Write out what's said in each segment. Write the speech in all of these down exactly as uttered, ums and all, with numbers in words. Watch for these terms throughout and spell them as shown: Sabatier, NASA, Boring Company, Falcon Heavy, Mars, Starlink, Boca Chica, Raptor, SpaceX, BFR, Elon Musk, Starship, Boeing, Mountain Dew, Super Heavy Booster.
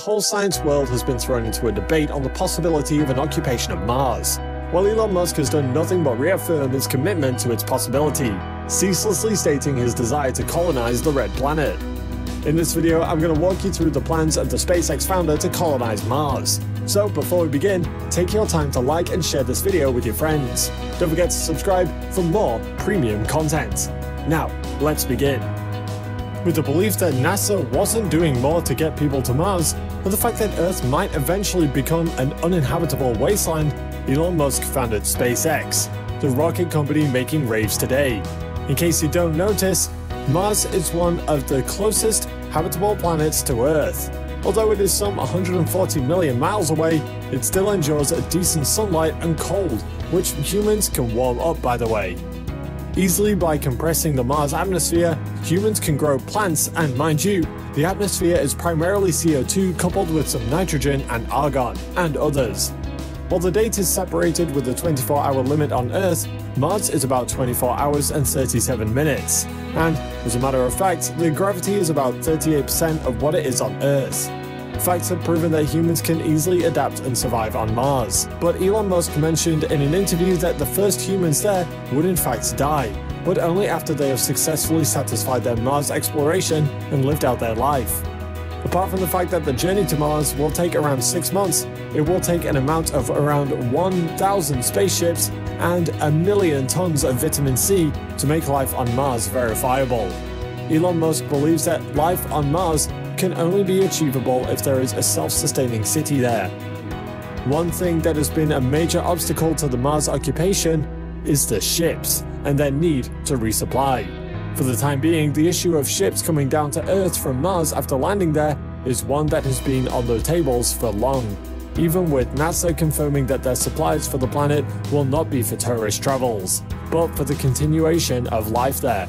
whole science world has been thrown into a debate on the possibility of an occupation of Mars, while Elon Musk has done nothing but reaffirm his commitment to its possibility, ceaselessly stating his desire to colonize the red planet. In this video, I'm going to walk you through the plans of the SpaceX founder to colonize Mars. So before we begin, take your time to like and share this video with your friends. Don't forget to subscribe for more premium content. Now, let's begin. With the belief that NASA wasn't doing more to get people to Mars, and the fact that Earth might eventually become an uninhabitable wasteland, Elon Musk founded SpaceX, the rocket company making waves today. In case you don't notice, Mars is one of the closest habitable planets to Earth. Although it is some one hundred forty million miles away, it still endures a decent sunlight and cold, which humans can warm up, by the way. Easily by compressing the Mars atmosphere, humans can grow plants, and mind you, the atmosphere is primarily C O two coupled with some nitrogen and argon, and others. While the date is separated with a twenty-four hour limit on Earth, Mars is about twenty-four hours and thirty-seven minutes, and, as a matter of fact, the gravity is about thirty-eight percent of what it is on Earth. Facts have proven that humans can easily adapt and survive on Mars, but Elon Musk mentioned in an interview that the first humans there would in fact die, but only after they have successfully satisfied their Mars exploration and lived out their life. Apart from the fact that the journey to Mars will take around six months, it will take an amount of around one thousand spaceships and a million tons of vitamin C to make life on Mars verifiable. Elon Musk believes that life on Mars can only be achievable if there is a self-sustaining city there. One thing that has been a major obstacle to the Mars occupation is the ships and their need to resupply. For the time being, the issue of ships coming down to Earth from Mars after landing there is one that has been on the tables for long, even with NASA confirming that their supplies for the planet will not be for tourist travels, but for the continuation of life there.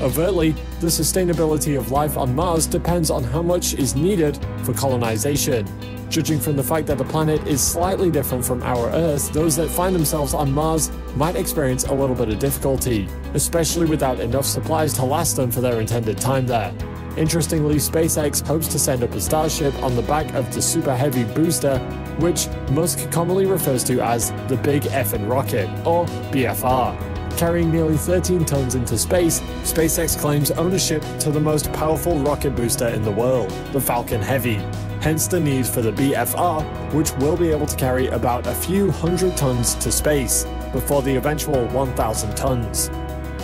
Overtly, the sustainability of life on Mars depends on how much is needed for colonization. Judging from the fact that the planet is slightly different from our Earth, those that find themselves on Mars might experience a little bit of difficulty, especially without enough supplies to last them for their intended time there. Interestingly, SpaceX hopes to send up a Starship on the back of the Super Heavy Booster, which Musk commonly refers to as the Big Effin' Rocket, or B F R. Carrying nearly thirteen tons into space, SpaceX claims ownership to the most powerful rocket booster in the world, the Falcon Heavy, hence the need for the B F R, which will be able to carry about a few hundred tons to space, before the eventual one thousand tons.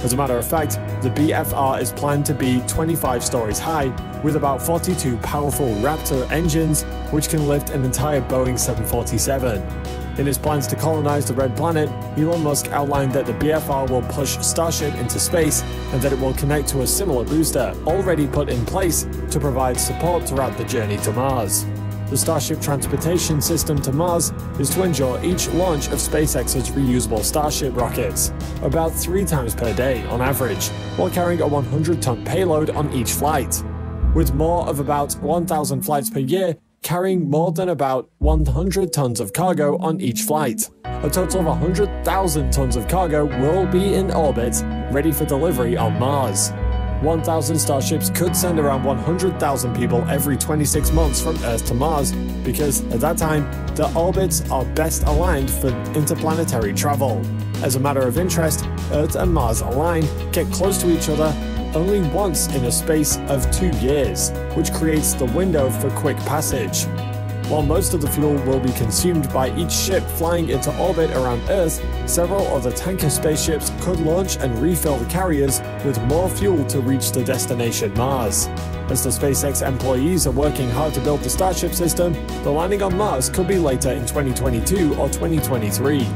As a matter of fact, the B F R is planned to be twenty-five stories high, with about forty-two powerful Raptor engines, which can lift an entire Boeing seven forty-seven. In his plans to colonize the red planet, Elon Musk outlined that the B F R will push Starship into space and that it will connect to a similar booster already put in place to provide support throughout the journey to Mars. The Starship transportation system to Mars is to endure each launch of SpaceX's reusable Starship rockets, about three times per day on average, while carrying a one hundred ton payload on each flight. With more of about one thousand flights per year, carrying more than about one hundred tons of cargo on each flight. A total of one hundred thousand tons of cargo will be in orbit, ready for delivery on Mars. one thousand Starships could send around one hundred thousand people every twenty-six months from Earth to Mars, because at that time, the orbits are best aligned for interplanetary travel. As a matter of interest, Earth and Mars align, get close to each other, only once in a space of two years, which creates the window for quick passage. While most of the fuel will be consumed by each ship flying into orbit around Earth, several other tanker spaceships could launch and refill the carriers with more fuel to reach the destination Mars. As the SpaceX employees are working hard to build the Starship system, the landing on Mars could be later in twenty twenty-two or twenty twenty-three.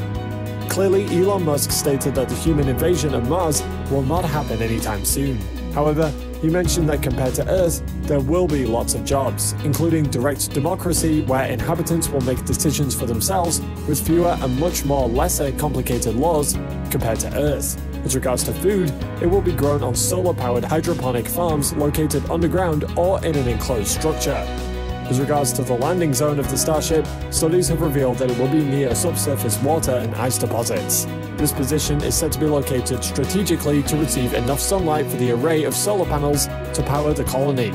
Clearly, Elon Musk stated that the human invasion of Mars will not happen anytime soon. However, he mentioned that compared to Earth, there will be lots of jobs, including direct democracy where inhabitants will make decisions for themselves with fewer and much more lesser complicated laws compared to Earth. As regards to food, it will be grown on solar-powered hydroponic farms located underground or in an enclosed structure. As regards to the landing zone of the Starship, studies have revealed that it will be near subsurface water and ice deposits. This position is said to be located strategically to receive enough sunlight for the array of solar panels to power the colony.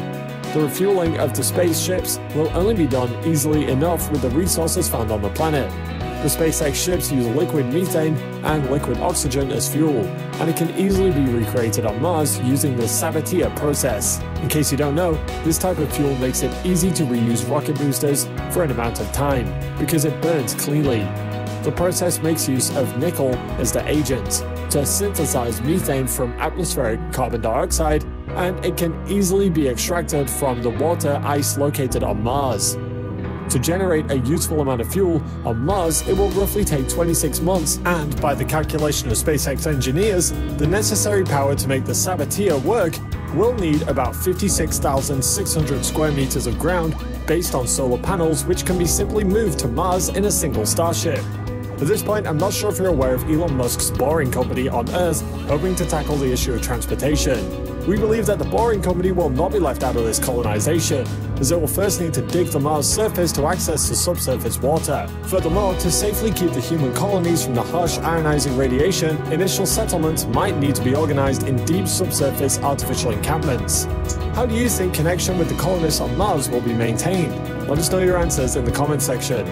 the refueling of the spaceships will only be done easily enough with the resources found on the planet. The SpaceX ships use liquid methane and liquid oxygen as fuel, and it can easily be recreated on Mars using the Sabatier process. In case you don't know, this type of fuel makes it easy to reuse rocket boosters for an amount of time, because it burns cleanly. The process makes use of nickel as the agent to synthesize methane from atmospheric carbon dioxide, and it can easily be extracted from the water ice located on Mars. To generate a useful amount of fuel on Mars, it will roughly take twenty-six months, and by the calculation of SpaceX engineers, the necessary power to make the Sabatier work will need about fifty-six thousand six hundred square meters of ground based on solar panels, which can be simply moved to Mars in a single Starship. At this point, I'm not sure if you're aware of Elon Musk's Boring Company on Earth, hoping to tackle the issue of transportation. We believe that the Boring Company will not be left out of this colonization, as it will first need to dig the Mars surface to access the subsurface water. Furthermore, to safely keep the human colonies from the harsh ionizing radiation, initial settlements might need to be organized in deep subsurface artificial encampments. How do you think connection with the colonists on Mars will be maintained? Let us know your answers in the comments section.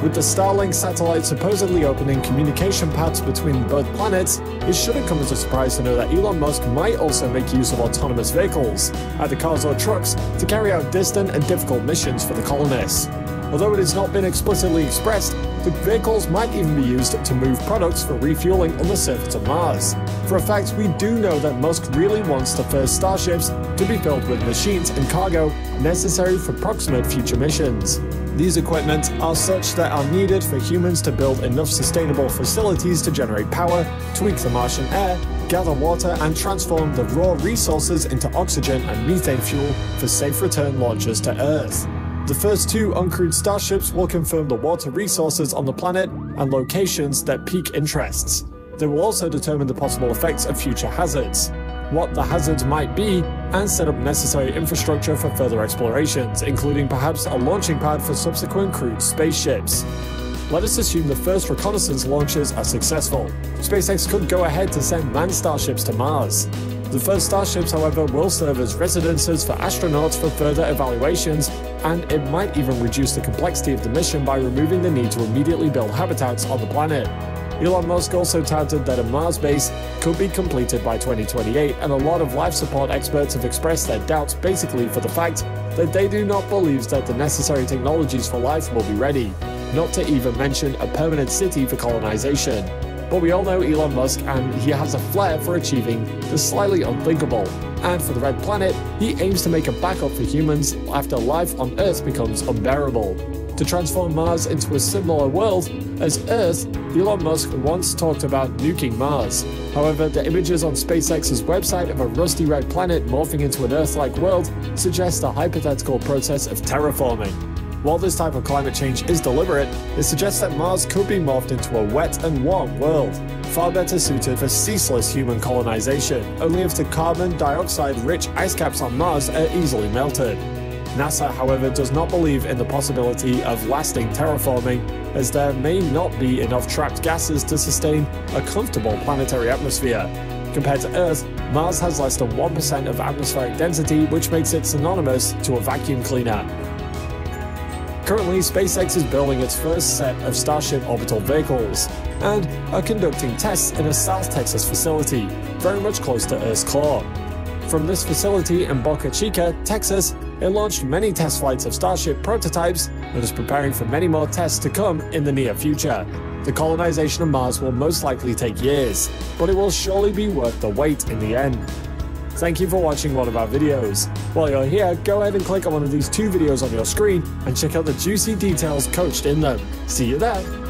With the Starlink satellite supposedly opening communication paths between both planets, it shouldn't come as a surprise to know that Elon Musk might also make use of autonomous vehicles, either cars or trucks, to carry out distant and difficult missions for the colonists. Although it has not been explicitly expressed, the vehicles might even be used to move products for refueling on the surface of Mars. For a fact, we do know that Musk really wants the first Starships to be filled with machines and cargo necessary for proximate future missions. These equipment are such that are needed for humans to build enough sustainable facilities to generate power, tweak the Martian air, gather water, and transform the raw resources into oxygen and methane fuel for safe return launches to Earth. The first two uncrewed Starships will confirm the water resources on the planet and locations that pique interests. They will also determine the possible effects of future hazards, what the hazards might be, and set up necessary infrastructure for further explorations, including perhaps a launching pad for subsequent crewed spaceships. Let us assume the first reconnaissance launches are successful. SpaceX could go ahead to send manned Starships to Mars. The first Starships, however, will serve as residences for astronauts for further evaluations, and it might even reduce the complexity of the mission by removing the need to immediately build habitats on the planet. Elon Musk also touted that a Mars base could be completed by twenty twenty-eight, and a lot of life support experts have expressed their doubts, basically for the fact that they do not believe that the necessary technologies for life will be ready, not to even mention a permanent city for colonization. But we all know Elon Musk, and he has a flair for achieving the slightly unthinkable, and for the Red Planet, he aims to make a backup for humans after life on Earth becomes unbearable. To transform Mars into a similar world as Earth, Elon Musk once talked about nuking Mars. However, the images on SpaceX's website of a rusty red planet morphing into an Earth-like world suggest a hypothetical process of terraforming. While this type of climate change is deliberate, it suggests that Mars could be morphed into a wet and warm world, far better suited for ceaseless human colonization, only if the carbon dioxide-rich ice caps on Mars are easily melted. NASA, however, does not believe in the possibility of lasting terraforming, as there may not be enough trapped gases to sustain a comfortable planetary atmosphere. Compared to Earth, Mars has less than one percent of atmospheric density, which makes it synonymous to a vacuum cleaner. Currently, SpaceX is building its first set of Starship orbital vehicles, and are conducting tests in a South Texas facility, very much close to Earth's core. From this facility in Boca Chica, Texas, it launched many test flights of Starship prototypes and is preparing for many more tests to come in the near future. The colonization of Mars will most likely take years, but it will surely be worth the wait in the end. Thank you for watching one of our videos. While you're here, go ahead and click on one of these two videos on your screen and check out the juicy details coached in them. See you there!